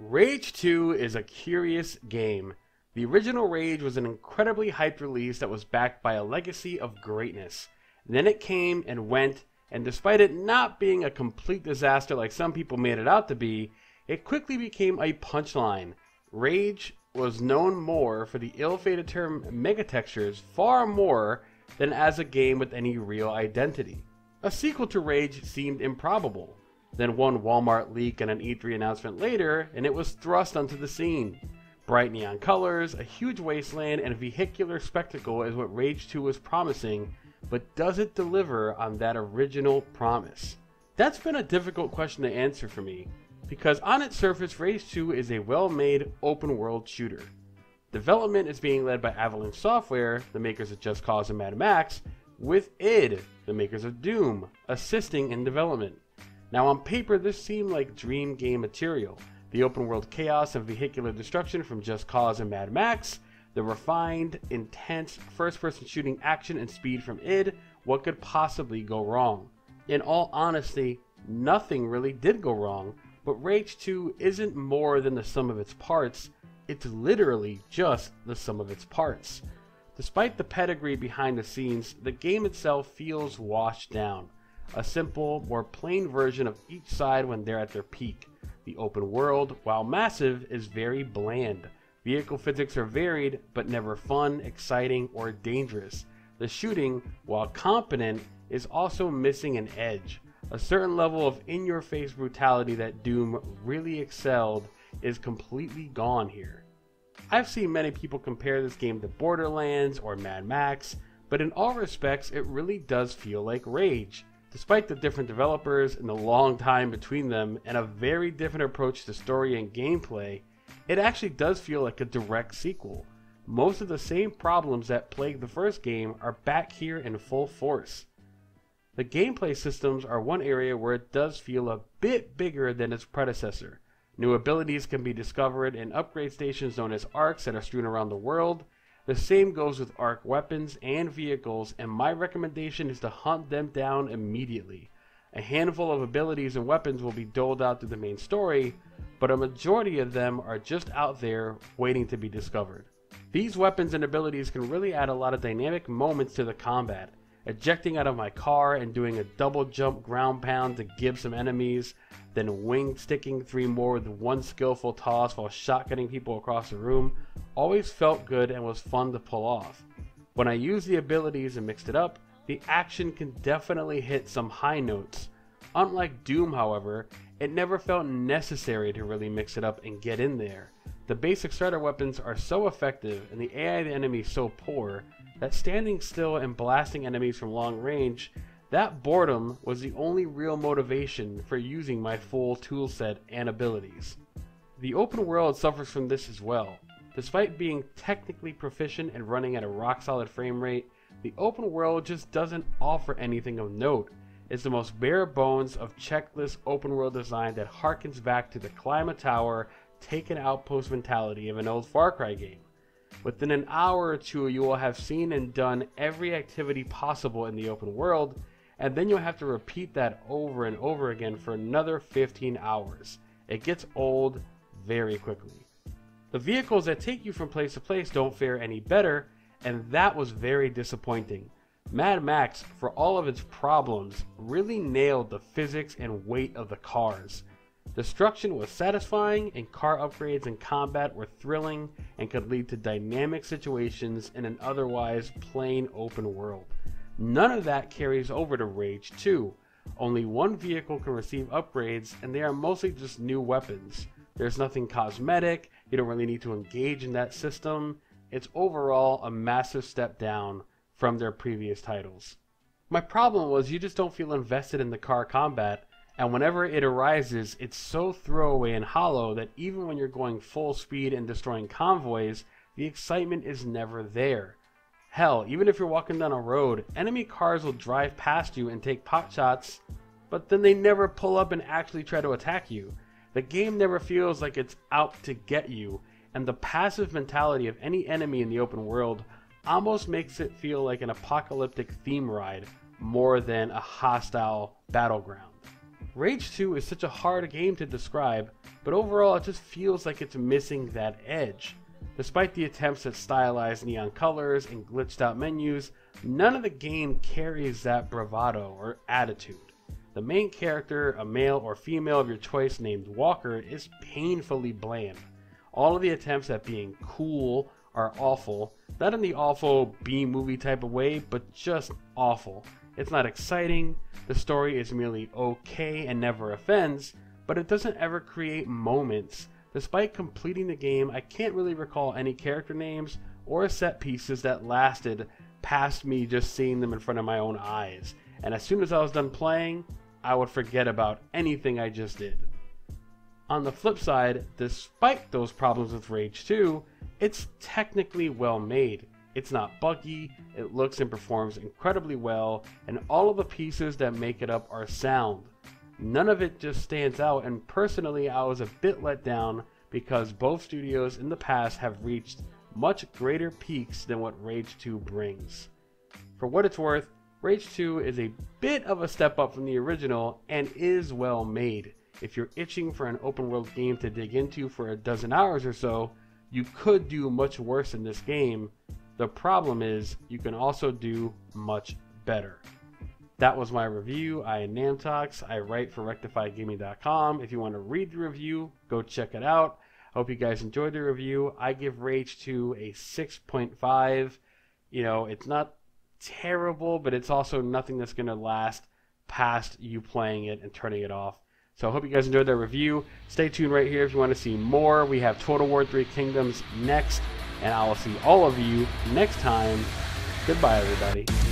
Rage 2 is a curious game. The original Rage was an incredibly hyped release that was backed by a legacy of greatness. And then it came and went, and despite it not being a complete disaster like some people made it out to be, it quickly became a punchline. Rage was known more for the ill-fated term megatextures far more than as a game with any real identity. A sequel to Rage seemed improbable. Then one Walmart leak and an E3 announcement later, and it was thrust onto the scene. Bright neon colors, a huge wasteland, and a vehicular spectacle is what Rage 2 was promising, but does it deliver on that original promise? That's been a difficult question to answer for me, because on its surface, Rage 2 is a well-made open-world shooter. Development is being led by Avalanche Software, the makers of Just Cause and Mad Max, with id, the makers of Doom, assisting in development. Now on paper, this seemed like dream game material. The open world chaos and vehicular destruction from Just Cause and Mad Max, the refined, intense, first person shooting action and speed from id, what could possibly go wrong? In all honesty, nothing really did go wrong, but Rage 2 isn't more than the sum of its parts, it's literally just the sum of its parts. Despite the pedigree behind the scenes, the game itself feels washed down. A simple, more plain version of each side when they're at their peak. The open world, while massive, is very bland. Vehicle physics are varied, but never fun, exciting, or dangerous. The shooting, while competent, is also missing an edge. A certain level of in-your-face brutality that Doom really excelled is completely gone here. I've seen many people compare this game to Borderlands or Mad Max, but in all respects, it really does feel like Rage. Despite the different developers and the long time between them and a very different approach to story and gameplay, it actually does feel like a direct sequel. Most of the same problems that plagued the first game are back here in full force. The gameplay systems are one area where it does feel a bit bigger than its predecessor. New abilities can be discovered in upgrade stations known as ARCs that are strewn around the world. The same goes with ARC weapons and vehicles, and my recommendation is to hunt them down immediately. A handful of abilities and weapons will be doled out through the main story, but a majority of them are just out there waiting to be discovered. These weapons and abilities can really add a lot of dynamic moments to the combat. Ejecting out of my car and doing a double jump ground pound to gib some enemies, then wing sticking three more with one skillful toss while shotgunning people across the room always felt good and was fun to pull off. When I used the abilities and mixed it up, the action can definitely hit some high notes. Unlike Doom, however, it never felt necessary to really mix it up and get in there. The basic starter weapons are so effective and the AI of the enemies so poor that standing still and blasting enemies from long range, that boredom was the only real motivation for using my full toolset and abilities. The open world suffers from this as well. Despite being technically proficient and running at a rock-solid frame rate, the open world just doesn't offer anything of note. It's the most bare bones of checklist open world design that harkens back to the climb a tower, take an outpost mentality of an old Far Cry game. Within an hour or two, you will have seen and done every activity possible in the open world, and then you'll have to repeat that over and over again for another 15 hours. It gets old very quickly. The vehicles that take you from place to place don't fare any better, and that was very disappointing. Mad Max, for all of its problems, really nailed the physics and weight of the cars. Destruction was satisfying, and car upgrades and combat were thrilling and could lead to dynamic situations in an otherwise plain open world. None of that carries over to Rage 2. Only one vehicle can receive upgrades, and they are mostly just new weapons. There's nothing cosmetic, you don't really need to engage in that system. It's overall a massive step down from their previous titles. My problem was you just don't feel invested in the car combat, and whenever it arises, it's so throwaway and hollow that even when you're going full speed and destroying convoys, the excitement is never there. Hell, even if you're walking down a road, enemy cars will drive past you and take pot shots, but then they never pull up and actually try to attack you. The game never feels like it's out to get you, and the passive mentality of any enemy in the open world almost makes it feel like an apocalyptic theme ride more than a hostile battleground. Rage 2 is such a hard game to describe, but overall it just feels like it's missing that edge. Despite the attempts at stylized neon colors and glitched out menus, none of the game carries that bravado or attitude. The main character, a male or female of your choice named Walker, is painfully bland. All of the attempts at being cool are awful, not in the awful B-movie type of way, but just awful. It's not exciting, the story is merely okay and never offends, but it doesn't ever create moments. Despite completing the game, I can't really recall any character names or set pieces that lasted past me just seeing them in front of my own eyes, and as soon as I was done playing, I would forget about anything I just did. On the flip side, despite those problems with Rage 2, it's technically well made. It's not buggy, it looks and performs incredibly well, and all of the pieces that make it up are sound. None of it just stands out, and personally I was a bit let down because both studios in the past have reached much greater peaks than what Rage 2 brings. For what it's worth, Rage 2 is a bit of a step up from the original and is well made. If you're itching for an open world game to dig into for 12 hours or so, you could do much worse in this game. The problem is, you can also do much better. That was my review. I am Namtox. I write for RectifyGaming.com. If you want to read the review, go check it out. I hope you guys enjoyed the review. I give Rage 2 a 6.5. You know, it's not terrible, but it's also nothing that's going to last past you playing it and turning it off. So I hope you guys enjoyed that review. Stay tuned right here if you want to see more. We have Total War 3 Kingdoms next, and I will see all of you next time. Goodbye, everybody.